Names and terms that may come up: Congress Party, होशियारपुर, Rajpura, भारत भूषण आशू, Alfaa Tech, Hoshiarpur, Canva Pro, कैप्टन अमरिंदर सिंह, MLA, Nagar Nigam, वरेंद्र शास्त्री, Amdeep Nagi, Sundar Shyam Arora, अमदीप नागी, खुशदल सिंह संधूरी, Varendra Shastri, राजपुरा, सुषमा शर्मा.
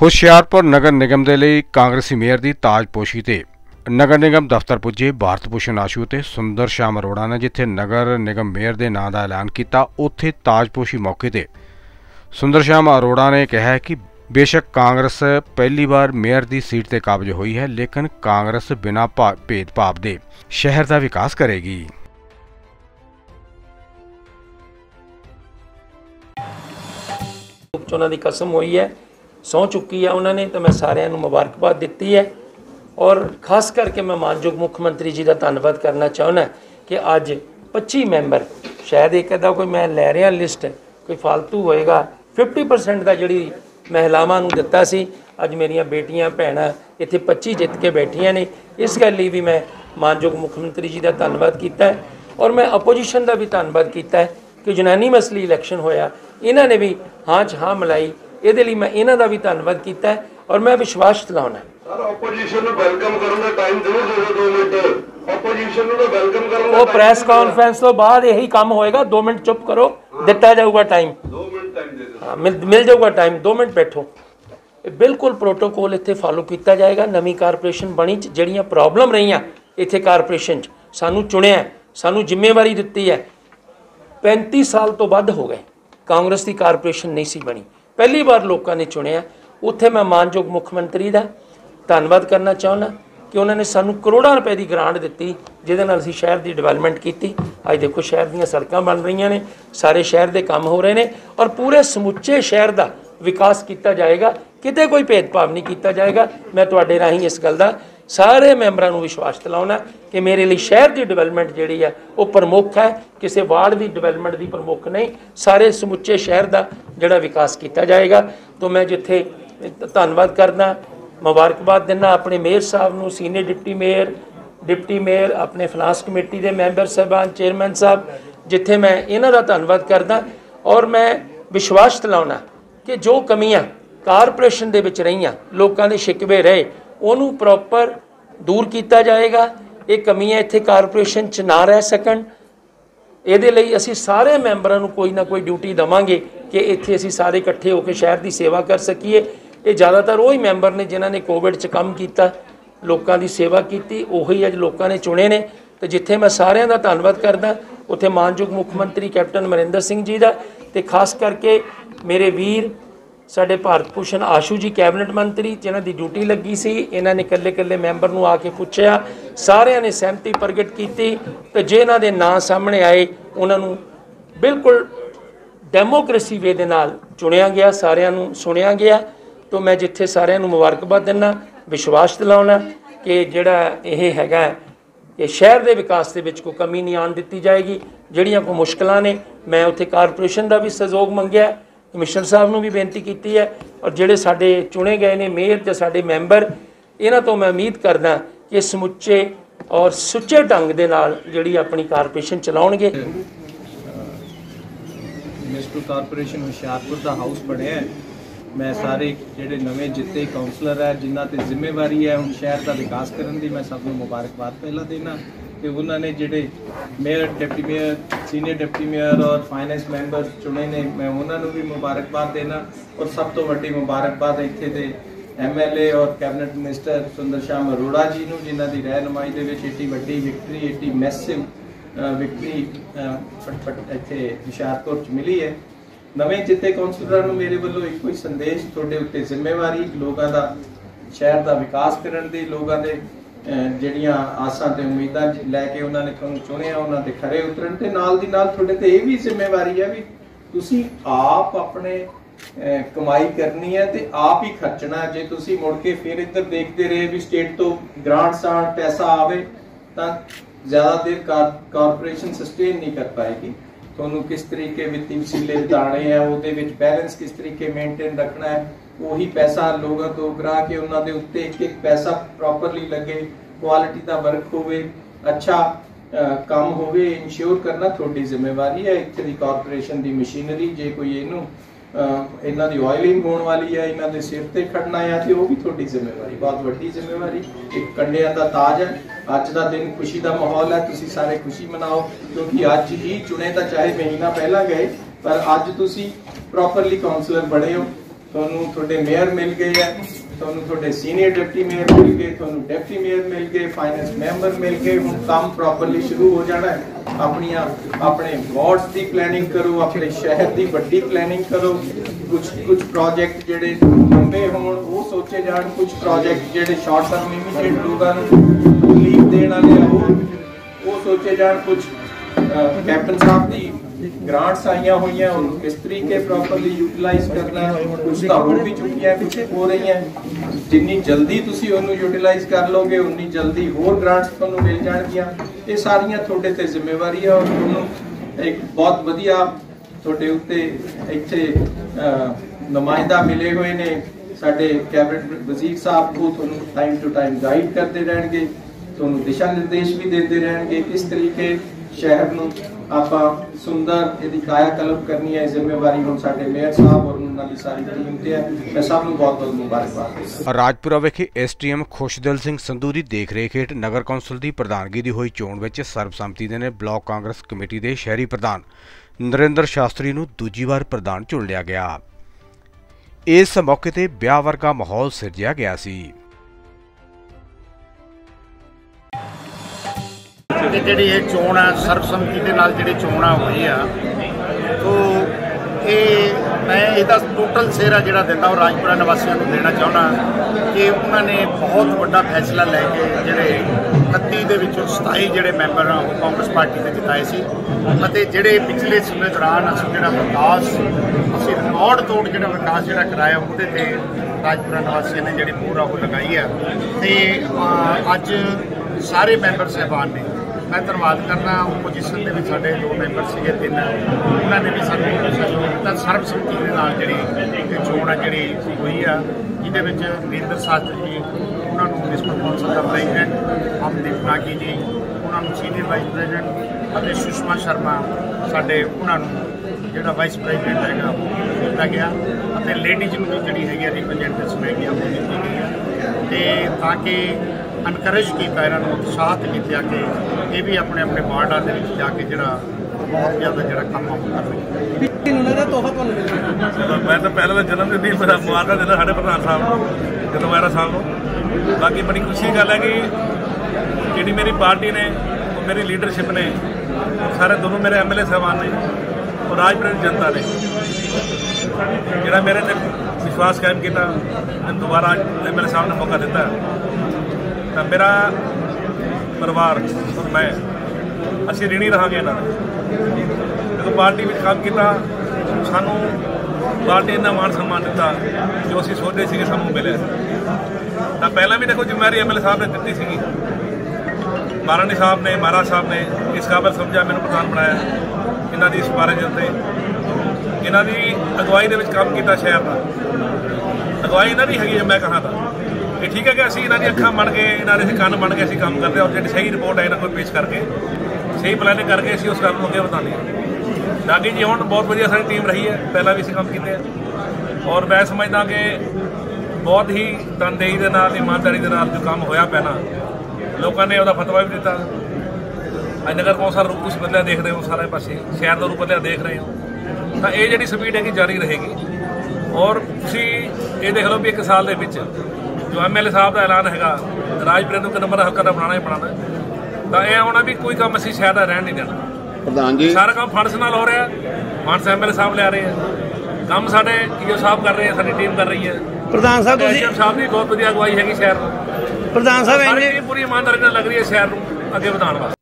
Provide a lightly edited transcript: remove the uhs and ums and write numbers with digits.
होशियारपुर नगर निगम दे लई कांग्रेसी मेयर दी ताजपोशी ते नगर निगम दफ्तर पुज्जे भारत भूषण आशू ते सुंदर श्याम अरोड़ा ने जिथे नगर निगम मेयर दे नां दा ऐलान कीता, उत्थे ताजपोशी मौके ते सुंदर श्याम अरोड़ा ने कहा कि बेशक कांग्रेस पहली बार मेयर की सीट से काबज हुई है, लेकिन कांग्रेस बिना भेदभाव के शहर का विकास करेगी। उपचुनाव की कसम हुई है, सौं चुकी है उन्होंने, तो मैं सारे मुबारकबाद दिती है और खास करके मैं मानयोग मुख्यमंत्री जी का धन्यवाद करना चाहना कि अज 25 मैंबर, शायद एक अदा कोई मैं लै रहा लिस्ट कोई फालतू होएगा, 50% का जी महिलावां नूं दिता सी। अज मेरिया बेटियां भैणां इत्थे 25 जित के बैठिया ने, इस गल लई भी मैं मानयोग मुख्यमंत्री जी का धन्नवाद कीता है और मैं अपोजिशन का भी धन्नवाद कीता है कि यूनैनिमसली इलैक्शन होया, इन्हां ने भी हाँ च हाँ मिलाई, इहदे लई मैं इन्हां दा भी धन्नवाद कीता है और मैं विश्वास दिलाउणा वो प्रैस कॉन्फ्रेंस तो बाद यही काम होएगा। 2 मिनट चुप करो, दिता जाऊगा टाइम, हाँ मिल जाऊगा टाइम, 2 मिनट बैठो। बिल्कुल प्रोटोकॉल इत्थे फॉलो किया जाएगा। नवी कारपोरेशन बनी जिहड़ियां प्रॉब्लम रहियां इत्थे कारपोरेशन सानू चुनिया, सानू जिम्मेवारी दित्ती है। 35 साल तो वध हो गए कांग्रेस की कारपोरेशन नहीं सी बनी, पहली बार लोगों ने चुनिया। उत्थे मैं मानयोग मुख्यमंत्री का धन्नवाद करना चाहना कि उन्होंने सानू करोड़ों रुपए की ग्रांट दी, जिहदे नाल असीं शहर की डिवेलपमेंट की। अज देखो शहर दीयां सड़कां बन रही ने, सारे शहर के काम हो रहे हैं और पूरे समुचे शहर का विकास किया जाएगा, किते कोई भेदभाव नहीं किया जाएगा। मैं तुहाडे राहीं इस गल दा सारे मैंबरां नूं विश्वास दिलाउणा कि मेरे लिए शहर की डिवेलपमेंट जिहड़ी है वो प्रमुख है, किसी वार्ड की डिवेलपमेंट की प्रमुख नहीं, सारे समुचे शहर का जिहड़ा विकास किया जाएगा। तो मैं जिथे धन्नवाद करना, मुबारकबाद देना अपने मेयर साहब नूं, सीनियर डिप्टी मेयर, अपने फिनांस कमेटी के मैंबर साहबान, चेयरमैन साहब, जिथे मैं इन्हां दा धन्नवाद करदा और मैं विश्वास दिलाउणा कि जो कमियां कारपोरेशन दे विच रहियां, लोकां दे शिकवे रहे, उन्हूं प्रॉपर दूर कीता जाएगा। ये कमियां इत्थे कारपोरेशन च ना रह सकण, इहदे लई असीं सारे मैंबरां नूं कोई ना कोई ड्यूटी देवांगे कि इत्थे असीं सारे इकट्ठे होकर शहर की सेवा कर सकीए। ये ज़्यादातर वही मैंबर ने जिन्होंने कोविड च काम किया, लोगों की सेवा की, उही अज लोगों ने चुने ने। तो जिथे मैं सारे का धन्नवाद करदा, उत्थे मानयोग मुख्यमंत्री कैप्टन अमरिंदर सिंह जी का, तो खास करके मेरे वीर साडे भारत भूषण आशू जी कैबिनेट मंत्री जिन्हां दी ड्यूटी लगी सी, इन्हां ने कल्ले कल्ले मैंबर नूं आके पुछया, सारिआं ने सहमति प्रगट की। तो जे इन्हां दे नां सामने आए उन्हां नूं बिल्कुल डेमोक्रेसी वे दे नाल चुनिया गया, सारिआं नूं सुनिया गया। तो मैं जिथे सारिआं नूं मुबारकबाद दिंदा, विश्वास दिलाउणा कि जिहड़ा यह हैगा कि शहर के विकास दे विच कोई कमी नहीं आउण दित्ती जाएगी। जिहड़ियां कोई मुश्किलां ने मैं उत्थे कारपोरेशन दा भी सहयोग मंगिया, कमिश्नर साहब नूं भी बेनती की है और जिहड़े साडे चुने गए ने मेयर ते साडे मैंबर, इन्हां तो मैं उम्मीद करदा कि समुचे और सुचे ढंग दे नाल जिहड़ी अपनी कारपोरेशन चलाउणगे। मिनिस्टर कारपोरेशन होशियारपुर दा हाउस बने है, मैं सारे जिहड़े नवे जिते काउंसलर है जिन्हां ते जिम्मेवारी है हुण शहर दा विकास करन दी, मैं सब नूं मुबारकबाद पहला देना कि उन्होंने जिहड़े mayor, deputy mayor, senior deputy mayor और फाइनेंस मैंबर चुने ने, मैं उन्होंने भी मुबारकबाद देना और सब तो वड्डी मुबारकबाद इत्थे दे MLA और कैबिनेट मिनिस्टर सुंदर श्याम अरोड़ा जी नूं, जिन्हां दी रहनुमाई दे विच एड्डी वड्डी विक्ट्री, एड्डी मैसिव विक्ट्री फटफट इत्थे हुशियारपुर च मिली है। नवें जिते कौंसलरां नूं मेरे वल्लों इक्को ही संदेश, तुहाडे उत्ते जिम्मेवारी, लोकां दा शहर दा विकास करन दी, लोकां दे ਜਿਹੜੀਆਂ ਆਸਾਂ ਤੇ ਉਮੀਦਾਂ ਲੈ ਕੇ ਉਹਨਾਂ ਨੇ ਤੁਹਾਨੂੰ ਚੁਣਿਆ, ਉਹਨਾਂ ਦੇ ਖਰੇ ਉਤਰਨ ਤੇ ਨਾਲ ਦੀ ਨਾਲ ਤੁਹਾਡੇ ਤੇ ਇਹ ਵੀ ਜ਼ਿੰਮੇਵਾਰੀ ਹੈ ਵੀ ਤੁਸੀਂ ਆਪ ਆਪਣੇ ਕਮਾਈ ਕਰਨੀ ਹੈ ਤੇ ਆਪ ਹੀ ਖਰਚਣਾ। ਜੇ ਤੁਸੀਂ ਮੁੜ ਕੇ ਫਿਰ ਇੱਧਰ ਦੇਖਦੇ ਰਹੇ ਵੀ ਸਟੇਟ ਤੋਂ ਗ੍ਰਾਂਟਸ ਆ ਪੈਸਾ ਆਵੇ ਤਾਂ ਜ਼ਿਆਦਾ ਦੇਰ ਕਾਰਪੋਰੇਸ਼ਨ ਸਸਟੇਨ ਨਹੀਂ ਕਰ ਪਾਏਗੀ। ਤੁਹਾਨੂੰ ਕਿਸ ਤਰੀਕੇ ਵਿੱਤੀ ਵਸੀਲੇ ਵਧਾਣੇ ਆ, ਉਹਦੇ ਵਿੱਚ ਬੈਲੈਂਸ ਕਿਸ ਤਰੀਕੇ ਮੇਨਟੇਨ ਰੱਖਣਾ ਹੈ, ਉਹੀ पैसा लोगों तो उगरा के उन्हों के उत्ते एक एक पैसा प्रॉपरली लगे, क्वालिटी का वर्क होवे, अच्छा काम होवे, इंश्योर करना थोड़ी जिम्मेवारी है। इत्थे दी कॉरपोरेशन की मशीनरी जे कोई इनू इन्हों की ऑयलिंग होने वाली है, इन्हों के सिर पर खड़ना है, तो वह भी थोड़ी जिम्मेवारी, बहुत वड्डी जिम्मेवारी, एक कंडिया का ताज है। अज का दिन खुशी का माहौल है, तुसीं सारे खुशी मनाओ क्योंकि अज ही चुने, तो चाहे महीना पहला गए पर अज तुसीं प्रॉपरली काउंसलर बने हो। ਤੁਹਾਨੂੰ ਤੁਹਾਡੇ ਮੇਅਰ ਮਿਲ ਗਏ ਆ, ਤੁਹਾਨੂੰ ਤੁਹਾਡੇ ਸੀਨੀਅਰ ਡਿਪਟੀ ਮੇਅਰ ਮਿਲ ਗਏ, ਤੁਹਾਨੂੰ ਡਿਪਟੀ ਮੇਅਰ ਮਿਲ ਗਏ, ਫਾਈਨੈਂਸ ਮੈਂਬਰ ਮਿਲ ਗਏ। ਹੁਣ ਕੰਮ ਪ੍ਰੋਪਰਲੀ ਸ਼ੁਰੂ ਹੋ ਜਾਣਾ ਹੈ। ਆਪਣੀਆਂ ਆਪਣੇ ਵਾਰਡਸ ਦੀ ਪਲੈਨਿੰਗ ਕਰੋ, ਆਪਣੇ ਸ਼ਹਿਰ ਦੀ ਵੱਡੀ ਪਲੈਨਿੰਗ ਕਰੋ। ਕੁਝ ਪ੍ਰੋਜੈਕਟ ਜਿਹੜੇ ਲੰਬੇ ਹੋਣ ਉਹ ਸੋਚੇ ਜਾਣ, ਕੁਝ ਪ੍ਰੋਜੈਕਟ ਜਿਹੜੇ ਸ਼ਾਰਟ ਟਰਮ ਇਮੀਡੀਏਟ ਲੋਕਾਂ ਨੂੰ ਲੀਵ ਦੇਣ ਵਾਲੇ ਉਹ ਸੋਚੇ ਜਾਣ। ਕੁਝ ਕੈਪਟਨ ਸਾਹਿਬ ਦੀ ग्रांट्स आईया हुई हैं और किस तरीके प्रॉपरली यूटिलाइज करना है। कुछ तो हो भी चुकी है, कुछ हो रही हैं। जिन्नी जल्दी तुसी उन्होंने यूटिलाइज कर लोगे उन्नी जल्दी होर ग्रांट्स तुहानू मिल जाणगियां। ये सारियां तुहाडे ते जिम्मेवारी है और तुहानू एक बहुत वधिया तुहाडे उत्ते इत्थे नुमाइंदा मिले हुए ने साडे कैबिनेट वजीर साहब, वो तुहानू टाइम टू टाइम गाइड करते रहणगे, तुहानू दिशा निर्देश भी देते रहणगे। इस तरीके शहर नू आपा सुंदर यदि कायाकल्प करनी है, जिम्मेवारी हम साडे मेयर साहब और उन्हां दी सारी टीम ते है। मैं सब नू बहुत-बहुत मुबारकबाद। राजपुरा विखे एसटीएम खुशदल सिंह संधूरी देख रेख हेठ नगर कौंसल दी प्रधानगी दी होई चोण विच सर्बसम्मति दे ने ब्लॉक कांग्रेस कमेटी दे शहरी प्रधान वरेंद्र शास्त्री नू दूजी वार प्रधान चुन लिया गया। इस मौके ते ब्याह वर्गा माहौल सिरजिया गया सी। ਜਿਹੜੀ ਇਹ ਚੋਣ ਆ ਸਰਬਸੰਮਤੀ ਦੇ ਨਾਲ ਜਿਹੜੀ ਚੋਣ ਆ ਹੋਈ ਆ, ਤੋ ਇਹ ਮੈਂ ਇਹਦਾ ਟੋਟਲ ਸਿਹਰਾ ਜਿਹੜਾ ਦਿੰਦਾ ਉਹ ਰਾਜਪੁਰਾ ਨਿਵਾਸੀਆਂ ਨੂੰ ਦੇਣਾ ਚਾਹੁੰਦਾ ਕਿ ਉਹਨਾਂ ਨੇ ਬਹੁਤ ਵੱਡਾ ਫੈਸਲਾ ਲੈ ਕੇ ਜਿਹੜੇ 31 ਦੇ ਵਿੱਚੋਂ 27 ਜਿਹੜੇ ਮੈਂਬਰ ਆ ਉਹ ਕਾਂਗਰਸ ਪਾਰਟੀ ਦੇ ਜਿਤਾਏ ਸੀ ਅਤੇ ਜਿਹੜੇ ਪਿਛਲੇ ਸਮੇਂ ਦੌਰਾਨ ਅਸੀਂ ਜਿਹੜਾ ਵਿਕਾਸ ਅਸੀਂ ਰਿਕਾਰਡ ਤੋੜ ਜਿਹੜਾ ਵਿਕਾਸ ਜਿਹੜਾ ਕਰਾਇਆ ਉਹਦੇ 'ਤੇ ਰਾਜਪੁਰਾ ਨਿਵਾਸੀਆਂ ਨੇ ਜਿਹੜੀ ਮੋਹਰ ਉਹ ਲਗਾਈ ਆ। ਅਤੇ ਅੱਜ ਸਾਰੇ ਮੈਂਬਰ ਸਾਹਿਬਾਨ ਨੇ मैं धन्यवाद करना। ओपोजिशन के भी साढ़े दो मैंबर से तीन उन्होंने भी सूता सर्बसम्मति के नाल जी चोण आ जी हुई आ, जिदे वरेंद्र शास्त्री जी उन्होंने म्यूनसिपल कौंसल का प्रेजिडेंट, अमदीप नागी जी उन्होंने सीनियर वाइस प्रेजिडेंट और सुषमा शर्मा साढ़े उन्होंने जोड़ा वाइस प्रेजिडेंट है दिता गया और लेडीज़ में जी है रिप्रजेंटेशन है वो दी गई है। ताकि एनकरेज किया, इन्होंने उत्साहित किया कि ये भी अपने अपने वार्डा के जाके जो बहुत ज़्यादा जो काम कर रहे हैं। मैं तो पहले जन्मदिन की मेरा मुबारक देना साढ़े प्रधान साहब जदवारा साहब को। बाकी बड़ी खुशी की गल है कि जी मेरी पार्टी ने मेरी लीडरशिप ने सारे दोनों मेरे एम एल ए साहबान ने और राजपुरा की जनता ने जोड़ा मेरे से विश्वास कायम किया, दोबारा एम एल ए साहब ने मौका दिता। मेरा परिवार और मैं असी ऋणी रहा इन्हों जो पार्टी में काम किया, सानू पार्टी इन्ना मान सम्मान दिता जो असी सोचते थे सानू मिले। तो पहला भी देखो जिम्मेवारी एम एल ए साहब ने दी सी, महाराणी साहब ने महाराज साहब ने इस काबिल समझा मैंने प्रधान बनाया। इन्हों की सिफारिश उत्ते इन्हों की अगवाई के काम किया, शहर का अगवाई इन्हों की हैगी। मैं कहा था ये ठीक है कि असी इन्हों की अखा बन गए, इन्हों के कान बन गए, असं काम करते हैं और जी सही रिपोर्ट है इन्हों को पेश करके सही प्लानिंग करके असं उस गल अगे बताने। नागी जी हम बहुत वजिया सारी टीम रही है, पहला भी असं काम किए और मैं समझदा कि बहुत ही तनदेही के नाल ईमानदारी के नाल जो काम होया पैना लोगों ने वह फतवा भी दिता। अज नगर कौंसल रूप कुछ बदलिया देख रहे हो, सारे पास शहर का रूप बदलिया देख रहे हो, तो ये जी स्पीड है कि जारी रहेगी। और तुसी ये देख लो भी एक साल के जो एम एल ए साहब का ऐलान है राजपुरा को नंबर हल्का का बनाना ही बनाना, तो यह होना भी कोई काम असं शायद रहन नहीं देना। प्रधान जी सारा काम फंड्स न हो रहा है, फंड्स एम एल ए साहब लिया रहे हैं, काम साढ़े ईओ साहब कर रहे हैं, सारी टीम कर रही है। प्रधान साहब साहब की बहुत वधिया अगवाई हैगी शहर, प्रधान साहब पूरी ईमानदारी लग रही है शहर को अगे वधाने वास्ते।